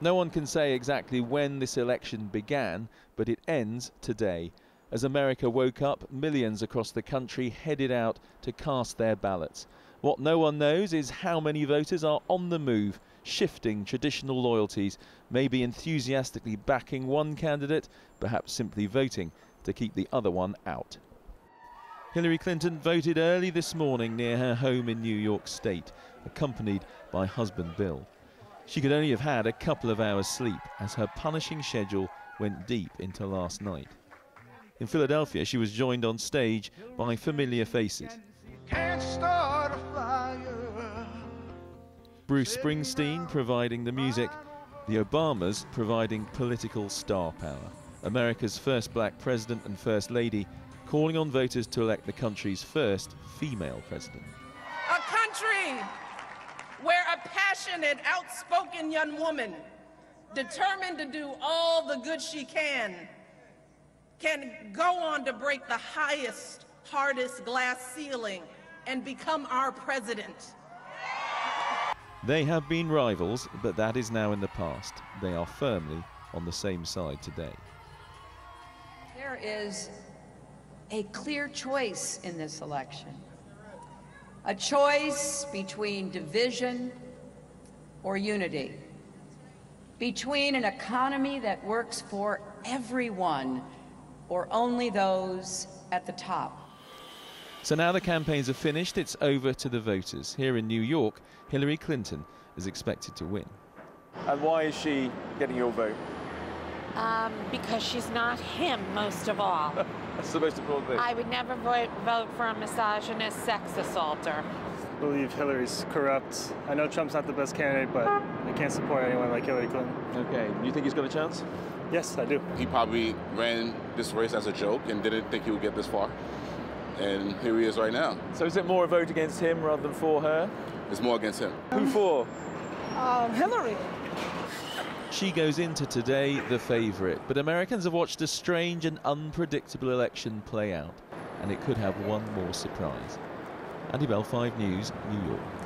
No one can say exactly when this election began, but it ends today. As America woke up, millions across the country headed out to cast their ballots. What no one knows is how many voters are on the move, shifting traditional loyalties, maybe enthusiastically backing one candidate, perhaps simply voting to keep the other one out. Hillary Clinton voted early this morning near her home in New York State, accompanied by husband Bill. She could only have had a couple of hours' sleep as her punishing schedule went deep into last night. In Philadelphia, she was joined on stage by familiar faces. Can't start a fire. Bruce Springsteen providing the music, the Obamas providing political star power. America's first black president and first lady calling on voters to elect the country's first female president. A country where a passionate, outspoken young woman, determined to do all the good she can go on to break the highest, hardest glass ceiling and become our president. They have been rivals, but that is now in the past. They are firmly on the same side today. There is a clear choice in this election, a choice between division or unity, between an economy that works for everyone or only those at the top. So now the campaigns are finished, it's over to the voters. Here in New York, Hillary Clinton is expected to win. And why is she getting your vote? Because she's not him, most of all. That's the most important thing. I would never vote for a misogynist sex assaulter. I believe Hillary's corrupt. I know Trump's not the best candidate, but I can't support anyone like Hillary Clinton. Okay, you think he's got a chance? Yes, I do. He probably ran this race as a joke and didn't think he would get this far. And here he is right now. So is it more a vote against him rather than for her? It's more against him. Who for? Hillary. She goes into today the favorite, but Americans have watched a strange and unpredictable election play out, and it could have one more surprise. Andy Bell, 5 News, New York.